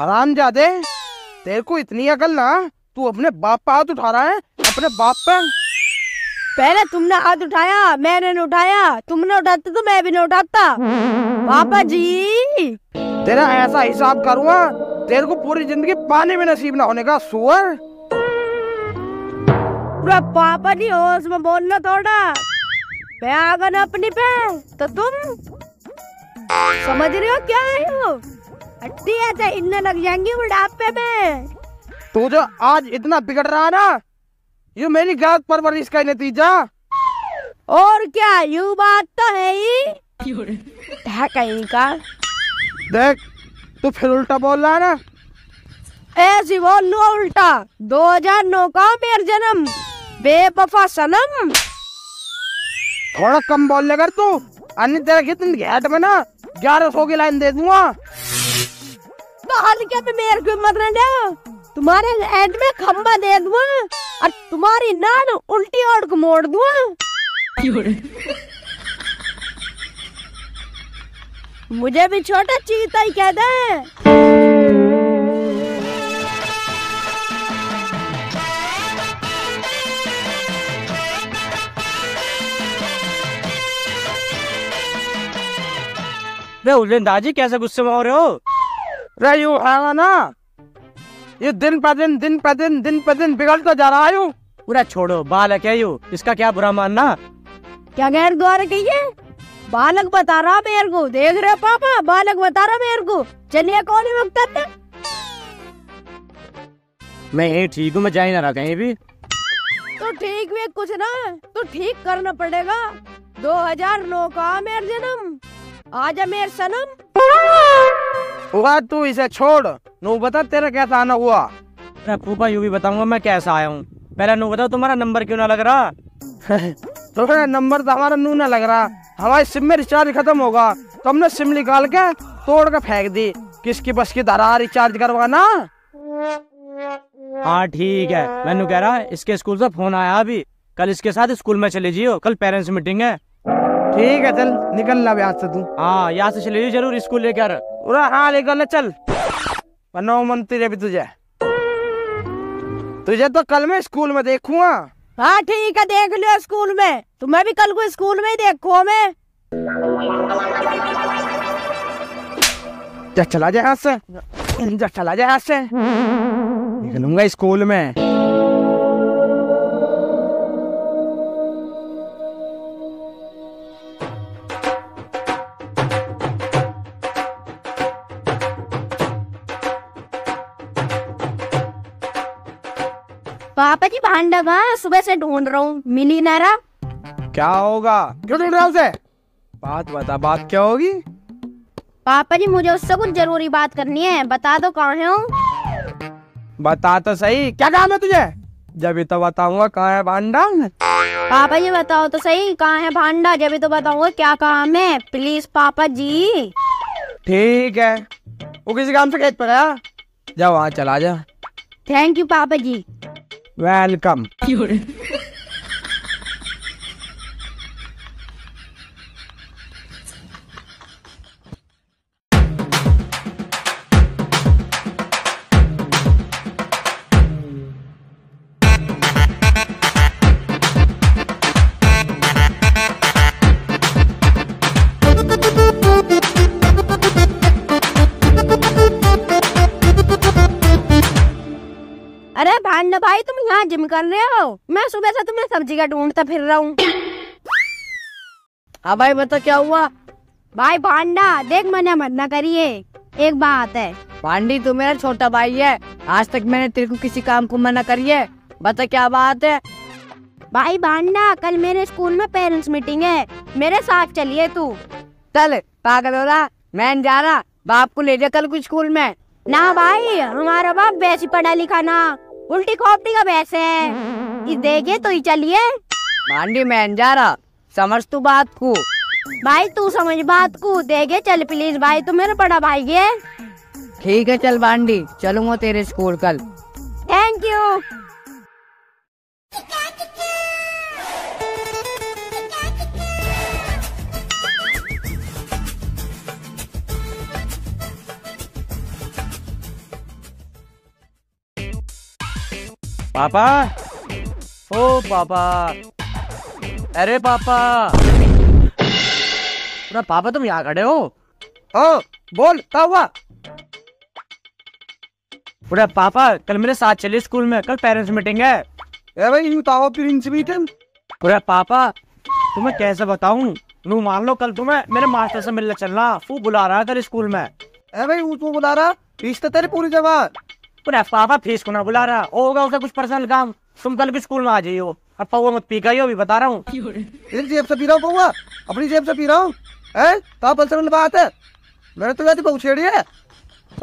हरामजादे, तेरे को इतनी अकल ना, तू अपने बाप पे हाथ उठा रहा है, अपने बाप पे। पहले तुमने हाथ उठाया, मैंने नहीं उठाया। तुमने उठाते तो मैं भी नहीं उठाता। पापा जी, तेरा ऐसा हिसाब करूँगा, तेरे को पूरी जिंदगी पानी में नसीब ना होने का, सुअर। पूरा पापा जी होश में बोलना थोड़ा। मैं आ गया ना अपनी पे, तो तुम समझ रहे हो क्या है वो? हड्डी ऐसे इन्हें लग जाएंगी बुढ़ापे में। तू जो आज इतना बिगड़ रहा है ना, ये मेरी गलत परवरिश का नतीजा। और क्या, यू बात तो है ही। है कहीं का। देख, तू फिर उल्टा बोल रहा है ना। ऐसी बोल लो उल्टा। 2009 का मेरा जन्म, बेवफा सनम। थोड़ा कम बोल कर तू, अन्य तेरा कितने घेट में ना 1100 की लाइन दे दूंगा। तो हल्के पे मेरे को मत रहने दो, तुम्हारे एंड में खम्बा दे दूंगा और तुम्हारी नान उल्टी ओर को मोड़ दूंगा। मुझे भी छोटा चीता ही कहते हैं। दाजी कैसे गुस्से में हो रहे हो? अरे यू है ना, ये दिन पर दिन बिगड़ता जा रहा है। पूरा छोड़ो, बालक है यू, इसका क्या बुरा मानना। क्या गैर द्वारा कहिए, बालक बता रहा मेरे को। देख रहे पापा, बालक बता रहा मेरे को। चलिए कौन ही वक्त मैं यही ठीक हूँ, मैं जा ही ना रहा कहीं भी। तो ठीक भी कुछ ना, तो ठीक करना पड़ेगा। 2009 का मेरा जन्म, आजा मेरे सनम। उगा तू इसे छोड़, नू बता तेरा कैसा आना हुआ। अरे फूफा, यू भी बताऊंगा मैं कैसा आया हूँ। पहले नू बताओ तुम्हारा नंबर क्यों ना लग रहा। तुम्हारा नंबर तो हमारा नू ना लग रहा। हमारे सिम में रिचार्ज खत्म होगा तो हमने सिम निकाल के तोड़ के फेंक दी। किसकी बस की धारा, रिचार्ज करवाना। हाँ ठीक है, मैनू कह रहा, इसके स्कूल से फोन आया अभी, कल इसके साथ स्कूल में चले जियो, कल पेरेंट्स मीटिंग है। ठीक है, चल निकलना यहाँ से तू। हाँ यहाँ से चले जरूर स्कूल लेकर। हाँ निकलना, चल बनो मंत्री भी तुझे। तुझे तो कल मैं स्कूल में देखूंगा। हाँ ठीक है, देख लियो स्कूल में। तुम्हें भी कल को स्कूल में ही देखूंगा मैं। जा चला जाए यहाँ से, जा चला जाए यहाँ से। निकलूंगा स्कूल में। पापा जी भांडा वहाँ सुबह से ढूंढ रहा हूँ, मिली ना रहा। क्या होगा, क्यों ढूंढ रहा उसे? बात बता, बात क्या होगी? पापा जी मुझे उससे कुछ जरूरी बात करनी है, बता दो कहाँ है वो। बता तो सही, क्या काम है तुझे? जब तो बताऊंगा कहाँ है भांडा। पापा जी बताओ तो सही कहाँ है भांडा, जब तो बताऊंगा क्या काम है, प्लीज पापा जी। ठीक है, वो किसी काम से खेत पर गया, जा वहाँ चला जा। थैंक यू पापा जी। वेलकम। अरे भांडा भाई, तुम यहाँ जिम कर रहे हो? मैं सुबह से तुम्हें सब्जी का ढूंढता फिर रहा हूँ। हाँ भाई बता क्या हुआ? भाई भांडा देख, मना मत ना करिए, एक बात है। भांडी तू मेरा छोटा भाई है, आज तक मैंने तेरे को किसी काम को मना करिए, बता क्या बात है? भाई भांडा, कल मेरे स्कूल में पेरेंट्स मीटिंग है, मेरे साथ चलिए तू। चल पागल हो रहा, मैं जा रहा, बाप को ले जा कल को स्कूल में। ना भाई, हमारा बाप वैसे पढ़ा लिखा ना, उल्टी खोपड़ी का वैसे है, इस देखे तो ही चलिए। भांडी मैं जा रहा, समझ तू बात को। भाई तू समझ बात को, देखे चल प्लीज भाई, तू मेरा बड़ा भाई है। ठीक है चल भांडी, चलूंगा तेरे स्कूल कल। Thank you. पापा, ओ पापा, अरे पापा, अरे पापा तुम यहाँ खड़े हो? हाँ बोल, क्या हुआ? अरे पापा कल मेरे साथ चले स्कूल में, कल पेरेंट्स मीटिंग है। अरे भाई यू ताओ प्रिंसिपल। अरे पापा तुम्हें कैसे बताऊं, नू मान लो कल तुम्हें मेरे मास्टर से मिलने चलना, वो बुला रहा है तेरे स्कूल में। अरे भाई वो बुला रहा, फीस तो तेरी पूरी जमा। अरे पापा फीस को ना बुला रहा, होगा उसका कुछ पर्सनल काम, तुम कल भी स्कूल में आ जाइयो। अब पौवा मत पी गई, बता रहा हूँ जेब से पी रहा हूँ पौवा, अपनी जेब से पी रहा हूँ। बात है मैंने तो जाती पहुँच छेड़ी है।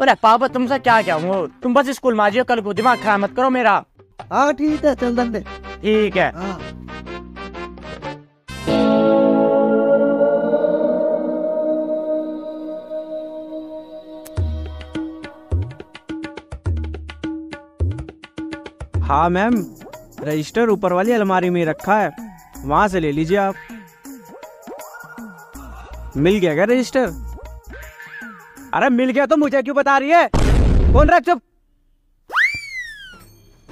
अरे पापा तुमसे क्या क्या हूँ, तुम बस स्कूल में आ जाओ कल को, दिमाग खराब मत करो मेरा। हाँ ठीक है, चल दंदे ठीक है। हाँ मैम, रजिस्टर ऊपर वाली अलमारी में रखा है, वहां से ले लीजिए आप। मिल गया क्या रजिस्टर? अरे मिल गया तो मुझे क्यों बता रही है? कौन रख चुप?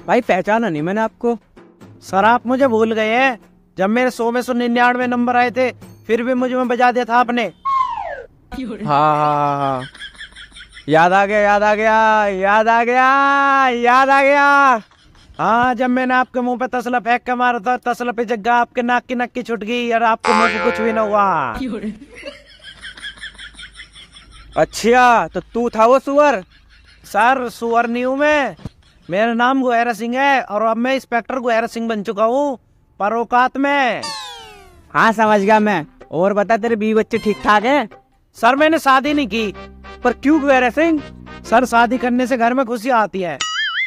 भाई पहचाना नहीं मैंने आपको। सर आप मुझे भूल गए हैं, जब मेरे 100 में 199 नंबर आए थे फिर भी मुझे में बजा दिया था आपने। हाँ, याद आ गया याद आ गया याद आ गया याद आ गया। हाँ जब मैंने आपके मुंह पे तसला फेंक के मारा था, तसला पे जगह आपके नाक की नक्की छुट गई और आपके मुंह पे कुछ भी ना हुआ। अच्छा तो तू था वो सुअर? सर सुअर नहीं हूँ मैं, मेरा नाम गुहेरा सिंह है और अब मैं इंस्पेक्टर गुहेरा सिंह बन चुका हूँ परोकात में। हाँ समझ गया मैं। और बता तेरे बीवी बच्चे ठीक ठाक है? सर मैंने शादी नहीं की। पर क्यों गुहेरा सिंह? सर शादी करने से घर में खुशी आती है,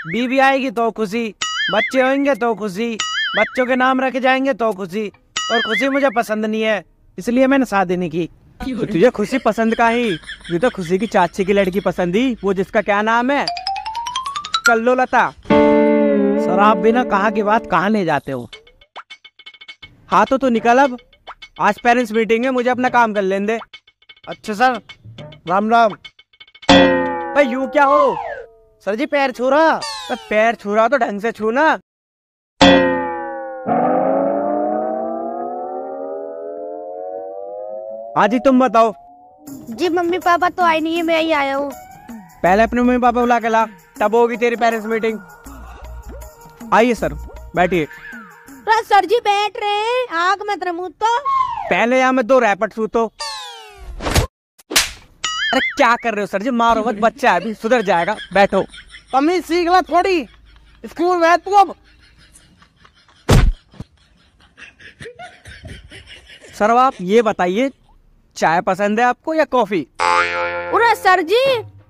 बीवी आएगी तो खुशी, बच्चे होंगे तो खुशी, बच्चों के नाम रखे जाएंगे तो खुशी, और खुशी मुझे पसंद नहीं है इसलिए मैंने शादी नहीं की। तो तुझे खुशी पसंद का ही, ये तो खुशी की चाची की लड़की पसंद ही, वो जिसका क्या नाम है, कल्लो लता। सर आप बिना कहा की बात कहाँ ले जाते हो। हाँ तो तू निकल, अब आज पेरेंट्स मीटिंग है, मुझे अपना काम कर लेने दे। अच्छा सर राम राम। भाई यूँ क्या हो? सर जी पैर छू रहा। तो पैर छू रहा तो ढंग से छू ना। हाँ जी तुम बताओ। जी मम्मी पापा तो आए नहीं है, मैं ही आया हूँ। पहले अपने मम्मी पापा बुला के ला, तब होगी तेरी पेरेंट्स मीटिंग। आइए सर बैठिए। सर जी बैठ रहे हैं, आग मत रमूत तो। पहले यहाँ में दो रैपट सूतो। अरे क्या कर रहे हो सर जी, मारो मत, बच्चा है अभी सुधर जाएगा, बैठो। कमी सीख ला थोड़ी स्कूल में तू। अब सर आप ये बताइए, चाय पसंद है आपको या कॉफी? अरे सर जी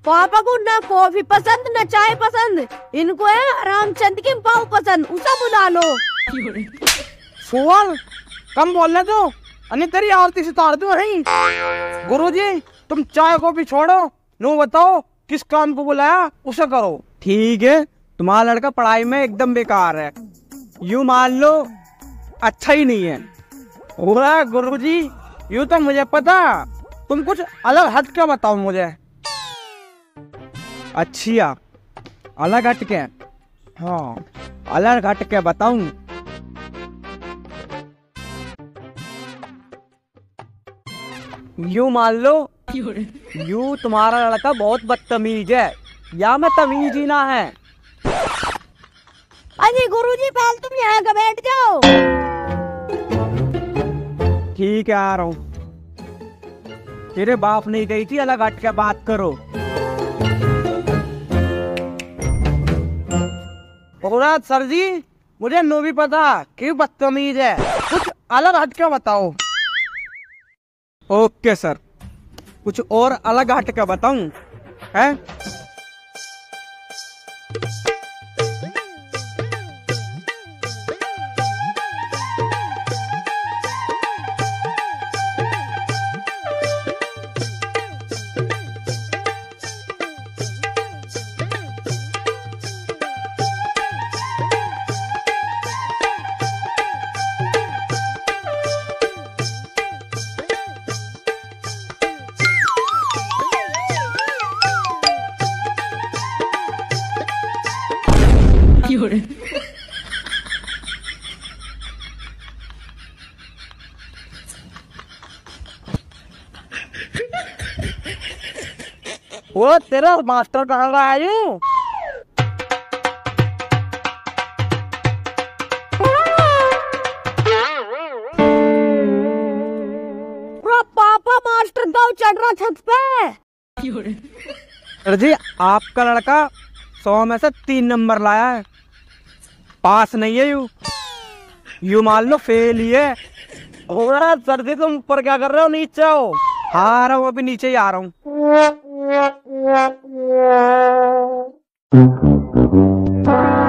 पापा को ना कॉफी पसंद ना चाय पसंद, इनको है रामचंद के पाव पसंद, उसे बुला लो। सुअर कम बोलने दो, अन्य तेरी आरती से तार दो। गुरु जी तुम चाय कॉफी छोड़ो, नो बताओ किस काम को बुलाया उसे करो। ठीक है तुम्हारा लड़का पढ़ाई में एकदम बेकार है, यूँ मान लो अच्छा ही नहीं है। बोला गुरुजी यूँ तो मुझे पता, तुम कुछ अलग हट के बताओ मुझे। अच्छा अलग हट के? हाँ अलग हट के बताऊँ। यूँ मान लो यू तुम्हारा लड़का बहुत बदतमीज है, या मैं तमीज ही ना है। अरे गुरुजी पहले तुम यहाँ का बैठ जाओ। ठीक है आ रहा हूँ। तेरे बाप नहीं गई थी अलग हट के बात करो। औरत सर जी मुझे नो भी पता कि बदतमीज है, कुछ अलग हट के बताओ। ओके सर कुछ और अलग हट के बताऊं है? वो तेरा मास्टर कहाँ का है यू? पापा मास्टर दाव चढ़ रहा छत पे। सर जी आपका लड़का 100 में से 3 नंबर लाया है, पास नहीं है। यू मान लो फेल ही है। सर जी तुम ऊपर क्या कर रहे हो, नीचे हो। आ रहा हूँ, अभी नीचे ही आ रहा हूँ।